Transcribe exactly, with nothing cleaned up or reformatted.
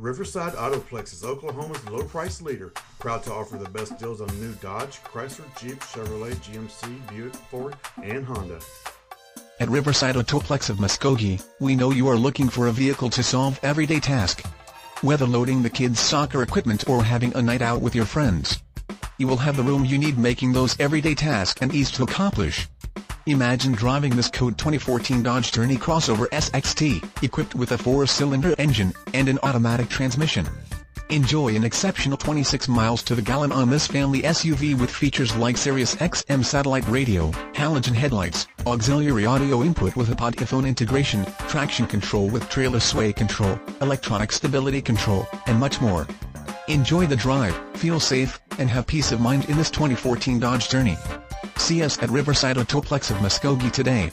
Riverside Autoplex is Oklahoma's low price leader, proud to offer the best deals on new Dodge, Chrysler, Jeep, Chevrolet, G M C, Buick, Ford, and Honda. At Riverside Autoplex of Muskogee, we know you are looking for a vehicle to solve everyday tasks. Whether loading the kids' soccer equipment or having a night out with your friends, you will have the room you need, making those everyday tasks an ease to accomplish. Imagine driving this code twenty fourteen Dodge Journey crossover S X T, equipped with a four-cylinder engine and an automatic transmission. Enjoy an exceptional twenty-six miles to the gallon on this family S U V with features like Sirius X M satellite radio, halogen headlights, auxiliary audio input with iPod phone integration, traction control with trailer sway control, electronic stability control, and much more. Enjoy the drive, feel safe, and have peace of mind in this twenty fourteen Dodge Journey. See us at Riverside Autoplex of Muskogee today.